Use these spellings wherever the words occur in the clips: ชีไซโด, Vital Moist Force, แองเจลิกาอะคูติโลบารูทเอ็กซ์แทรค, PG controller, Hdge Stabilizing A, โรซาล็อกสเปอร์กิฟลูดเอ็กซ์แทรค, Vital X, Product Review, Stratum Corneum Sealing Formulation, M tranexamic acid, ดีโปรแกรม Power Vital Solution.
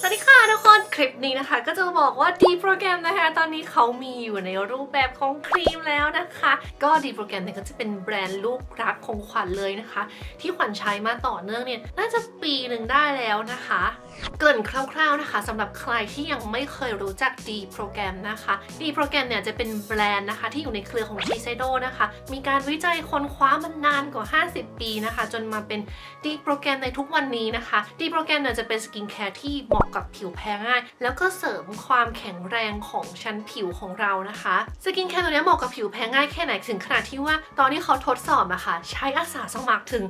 สวัสดีค่ะทุกคนคลิปนี้นะคะก็จะบอกว่าดีโปรแกรมนะคะตอนนี้เขามีอยู่ในรูปแบบของครีมแล้วนะคะก็ดีโปรแกรมเนี่ยก็จะเป็นแบรนด์ลูกรักของขวัญเลยนะคะที่ขวัญใช้มาต่อเนื่องเนี่ยน่าจะปีหนึ่งได้แล้วนะคะเกริ่นคร่าวๆนะคะสำหรับใครที่ยังไม่เคยรู้จักดีโปรแกรมนะคะดีโปรแกรมเนี่ยจะเป็นแบรนด์นะคะที่อยู่ในเครือของชีไซโดนะคะมีการวิจัยค้นคว้ามานานกว่า50ปีนะคะจนมาเป็นดีโปรแกรมในทุกวันนี้นะคะดีโปรแกรมเนี่ยจะเป็นสกินแคร์ที่เหมาะกับผิวแพ้ง่ายแล้วก็เสริมความแข็งแรงของชั้นผิวของเรานะคะสกินแคร์ตัวนี้เหมาะกับผิวแพ้ง่ายแค่ไหนถึงขนาดที่ว่าตอนที่เขาทดสอบนะคะใช้อาสาสมัครถึง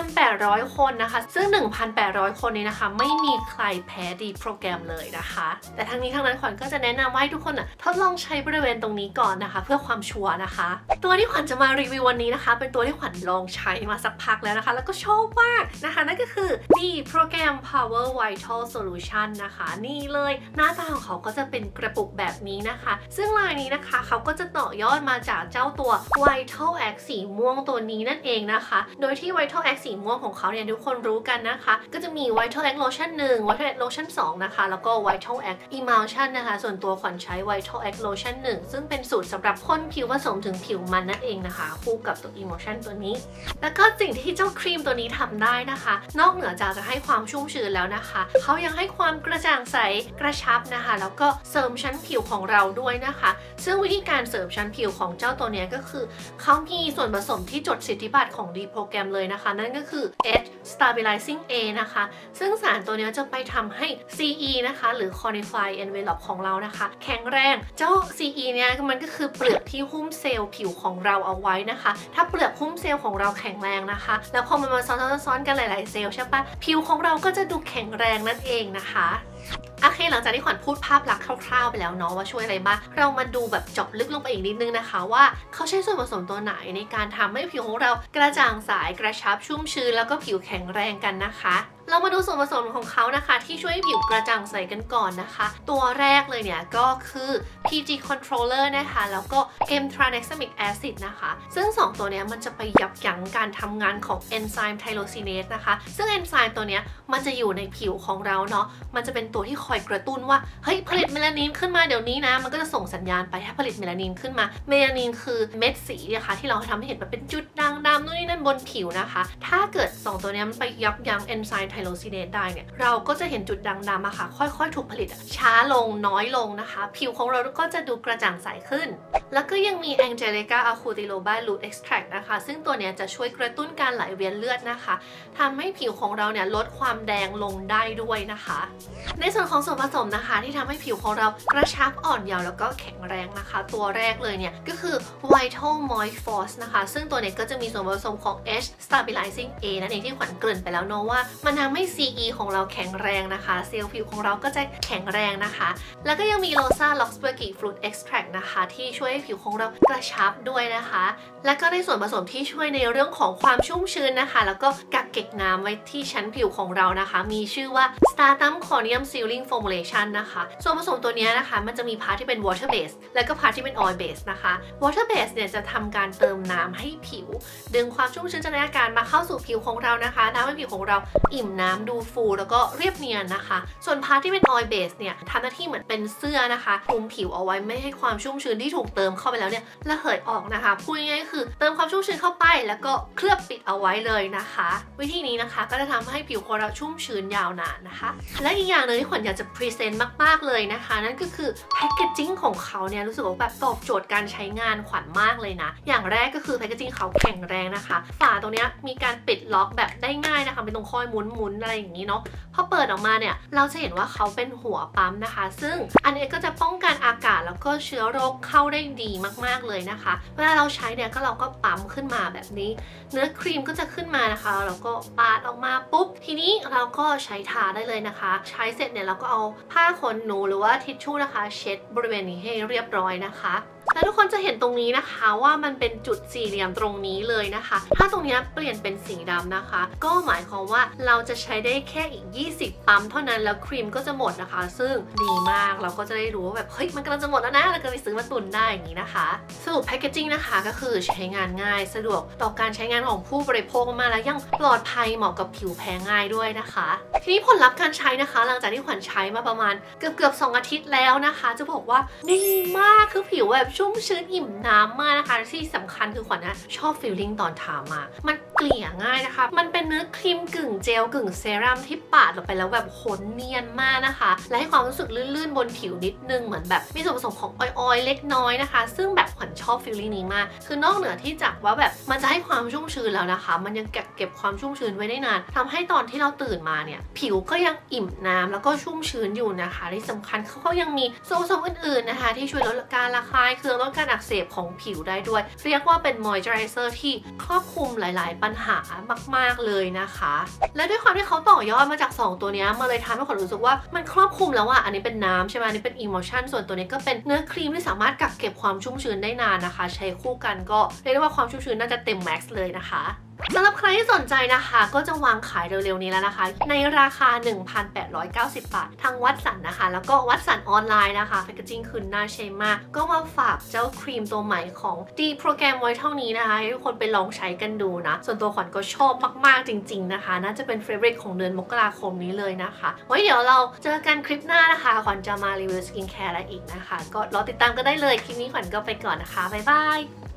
1,800 คนนะคะซึ่ง 1,800 คนนี้นะคะไม่มีใครแพ้ดีโปรแกรมเลยนะคะแต่ทั้งนี้ทั้งนั้นขวัญก็จะแนะนำว่าให้ทุกคนทดลองใช้บริเวณตรงนี้ก่อนนะคะเพื่อความชัวร์นะคะตัวที่ขวัญจะมารีวิววันนี้นะคะเป็นตัวที่ขวัญลองใช้มาสักพักแล้วนะคะแล้วก็ชอบมากนะคะนั่นก็คือดีโปรแกรม Power Vital Solution นะคะนี่เลยหน้าตาของเขาก็จะเป็นกระปุกแบบนี้นะคะซึ่งลายนี้นะคะเขาก็จะต่อยอดมาจากเจ้าตัว Vital X สีม่วงตัวนี้นั่นเองนะคะโดยที่ Vital X สีม่วงของเขาเนี่ยทุกคนรู้กันนะคะก็จะมี Vital X Lotion 1 Vital X Lotion 2นะคะแล้วก็ Vital X Emulsion นะคะส่วนตัวขวัญใช้ Vital X Lotion 1 ซึ่งเป็นสูตรสำหรับคนผิวผสมถึงผิวมันนั่นเองนะคะคู่กับตัว Emulsion ตัวนี้แล้วก็สิ่งที่เจ้าครีมตัวนี้ทำได้นะคะนอกเหนือจากจะให้ความชุ่มชื้นแล้วนะคะเขายังให้ความกระจ่างใสกระชับนะคะแล้วก็เสริมชั้นผิวของเราด้วยนะคะซึ่งวิธีการเสริมชั้นผิวของเจ้าตัวนี้ก็คือเขามีส่วนผสมที่จดสิทธิบัตรของดีโปรแกรมเลยนะคะนั่นก็คือ Hdge Stabilizing A นะคะซึ่งสารตัวนี้จะไปทำให้ CE นะคะหรือ Cornify Envelope ของเรานะคะแข็งแรงเจ้า CE เนี่ยมันก็คือเปลือกที่หุ้มเซลล์ผิวของเราเอาไว้นะคะถ้าเปลือกหุ้มเซลล์ของเราแข็งแรงนะคะแล้วพอมันมาซ้อนกันหลายๆเซลล์ใช่ปะผิวของเราก็จะดูแข็งแรงนั่นเองนะคะโอเคหลังจากที่ขวัญพูดภาพลักษณ์คร่าวๆไปแล้วเนาะว่าช่วยอะไรบ้างเรามาดูแบบเจาะลึกลงไปอีกนิดนึงนะคะว่าเขาใช้ส่วนผสมตัวไหนในการทำให้ผิวของเรากระจ่างใสกระชับชุ่มชื้นแล้วก็ผิวแข็งแรงกันนะคะเรามาดูส่วนผสมของเขานะคะที่ช่วยให้ผิวกระจ่างใสกันก่อนนะคะตัวแรกเลยเนี่ยก็คือ PG controller นะคะแล้วก็ M tranexamic acid นะคะซึ่ง2ตัวเนี้ยมันจะไปยับยั้งการทำงานของเอนไซม์ไทโรซิเนสนะคะซึ่งเอนไซม์ตัวเนี้ยมันจะอยู่ในผิวของเราเนาะมันจะเป็นตัวที่คอยกระตุ้นว่าเฮ้ยผลิตเมลานินขึ้นมาเดี๋ยวนี้นะมันก็จะส่งสัญญาณไปให้ผลิตเมลานินขึ้นมาเมลานินคือเม็ดสีนะคะที่เราทำให้เห็นมันเป็นจุดด่างดำนู่นนี่นั่นบนผิวนะคะถ้าเกิด2ตัวเนี้ยมันไปยับยั้งเอนไซม์ไทโรซิเนสได้เนี่ยเราก็จะเห็นจุดด่างดำอะค่ะค่อยๆถูกผลิตช้าลงน้อยลงนะคะผิวของเราก็จะดูกระจ่างใสขึ้นแล้วก็ยังมีแองเจลิกาอะคูติโลบารูทเอ็กซ์แทรคนะคะซึ่งตัวเนี้ยจะช่วยกระตุ้นการไหลเวียนเลือดนะคะทำให้ผิวของเราเนี่ยลดความแดงลงได้ด้วยนะคะในส่วนของส่วนผสมนะคะที่ทำให้ผิวของเรากระชับอ่อนเยาว์แล้วก็แข็งแรงนะคะตัวแรกเลยเนี่ยก็คือ Vital Moist Force นะคะซึ่งตัวเนี้ยก็จะมีส่วนผสมของ Hdge Stabilizing A นั่นเองที่ขวัญเกริ่นไปแล้วเนาะว่ามันทำให้ CE ของเราแข็งแรงนะคะเซลล์ผิวของเราก็จะแข็งแรงนะคะแล้วก็ยังมีโรซาล็อกสเปอร์กิฟลูดเอ็กซ์แทรคนะคะที่ช่วยให้ผิวของเรากระชับด้วยนะคะและก็ได้ส่วนผสมที่ช่วยในเรื่องของความชุ่มชื้นนะคะแล้วก็กักเก็บน้ำไว้ที่ชั้นผิวของเรานะคะมีชื่อว่า Stratum Corneum Sealing Formulation นะคะส่วนผสมตัวนี้นะคะมันจะมีพาร์ทที่เป็น water base และก็พาร์ทที่เป็น oil base นะคะ water base เนี่ยจะทำการเติมน้ำให้ผิวดึงความชุ่มชื้นจากอากาศมาเข้าสู่ผิวของเรานะคะทำให้ผิวของเราอิ่มน้ำดูฟูแล้วก็เรียบเนียนนะคะส่วนพาร์ทที่เป็น oil base เนี่ยทำหน้าที่เหมือนเป็นเสื้อนะคะคลุมผิวเอาไว้ไม่ให้ความชุ่มชื้นที่ถูกเติมเข้าไปแล้วเนี่ยระเหยออกนะคะพูดง่ายๆคือเติมความชุ่มชื้นเข้าไปแล้วก็เคลือบปิดเอาไว้เลยนะคะวิธีนี้นะคะก็จะทำให้ผิวของเราชุ่มชื้นยาวนานนะคะและอีกอย่างหนึ่งที่ขวัญอยากจะพรีเซนต์มากๆเลยนะคะนั่นก็คือแพคเกจจิ้งของเขาเนี่ยรู้สึกว่าแบบตอบโจทย์การใช้งานขวัญมากเลยนะอย่างแรกก็คือแพคเกจจิ้งเขาแข็งแรงนะคะฝาตรงนี้มีการปิดล็อกแบบได้ง่ายนะคะเป็นตรงค่อยหมุนๆอะไรอย่างนี้เนาะพอเปิดออกมาเนี่ยเราจะเห็นว่าเขาเป็นหัวปั๊มนะคะซึ่งอันนี้ก็จะป้องกันอากาศแล้วก็เชื้อโรคเข้าได้ดีมากๆเลยนะคะเวลาเราใช้เนี่ยก็เราก็ปั๊มขึ้นมาแบบนี้เนื้อครีมก็จะขึ้นมานะคะแล้วก็ปาดออกมาปุ๊บทีนี้เราก็ใช้ทาได้เลยนะคะใช้เสร็จเนี่ยเราก็เอาผ้าขนหนูหรือว่าทิชชู่นะคะเช็ดบริเวณนี้ให้เรียบร้อยนะคะ และทุกคนจะเห็นตรงนี้นะคะว่ามันเป็นจุดสี่เหลี่ยมตรงนี้เลยนะคะถ้าตรงนี้เปลี่ยนเป็นสีดำนะคะก็หมายความว่าเราจะใช้ได้แค่อีก20ปั๊มเท่านั้นแล้วครีมก็จะหมดนะคะซึ่งดีมากเราก็จะได้รู้ว่าแบบเฮ้ยมันกำลังจะหมดแล้วนะเราก็ไปซื้อมาตุนได้อย่างนี้นะคะสรุปแพคเกจจิ้งนะคะก็คือใช้งานง่ายสะดวกต่อการใช้งานของผู้บริโภคมากและยังปลอดภัยเหมาะกับผิวแพ้ง่ายด้วยนะคะทีนี้ผลลัพธ์การใช้นะคะหลังจากที่ขวัญใช้มาประมาณเกือบ2อาทิตย์แล้วนะคะจะบอกว่าดีมากคือผิวแบบชุ่มชื้นอิ่มน้ำมากนะคะที่สำคัญคือขวัญนะชอบฟีลลิ่งตอนทามามันเกลี่ยง่ายนะคะมันเป็นเนื้อครีมกึ่งเจลกึ่งเซรั่มที่ปาดลงไปแล้วแบบขนเนียนมากนะคะและให้ความรู้สึกลื่นๆบนผิวนิดนึงเหมือนแบบมีส่วนผสมของออยล์เล็กน้อยนะคะซึ่งแบบขวัญชอบฟีลลิ่งนี้มากคือนอกเหนือที่จากว่าแบบมันจะให้ความชุ่มชื้นแล้วนะคะมันยังเก็บความชุ่มชื้นไว้ได้นานทำให้ตอนที่เราตื่นมาเนี่ยผิวก็ยังอิ่มน้ำแล้วก็ชุ่มชื้นอยู่นะคะที่สำคัญเขายังมีส่วนผสมอื่นๆนะคะที่ช่วยลดการระคายเคืองลดการอักเสบของผิวได้ด้วยเรียกว่าเป็นมอยเจอไรเซอร์ที่ครอบคลุมหลายๆปัญหามากๆเลยนะคะและด้วยความที่เขาต่อยอดมาจาก2ตัวนี้มาเลยทำให้ขวัญรู้สึกว่ามันครอบคลุมแล้วอ่ะอันนี้เป็นน้ำใช่ไหมอันนี้เป็นอิมเมอร์ชั่นส่วนตัวนี้ก็เป็นเนื้อครีมที่สามารถกักเก็บความชุ่มชื้นได้นานนะคะใช้คู่กันก็เรียกได้ว่าความชุ่มชื้นน่าจะเต็มแม็กซ์เลยนะคะสำหรับใครที่สนใจนะคะก็จะวางขายเร็วๆนี้แล้วนะคะในราคา 1,890 บาททางวัดสันนะคะแล้วก็วัดสันออนไลน์นะคะแพคเกจจิ้งคืนน่าใช้มากก็มาฝากเจ้าครีมตัวใหม่ของดีโปรแกรมไว้เท่านี้นะคะให้ทุกคนไปลองใช้กันดูนะส่วนตัวขวัญก็ชอบมากๆจริงๆนะคะน่าจะเป็นเฟเวอร์ของเดือนมกราคมนี้เลยนะคะไว้เดี๋ยวเราเจอกันคลิปหน้านะคะขวัญจะมารีวิวสกินแคร์อะไรอีกนะคะก็รอติดตามก็ได้เลยคลิปนี้ขวัญก็ไปก่อนนะคะบ๊ายบาย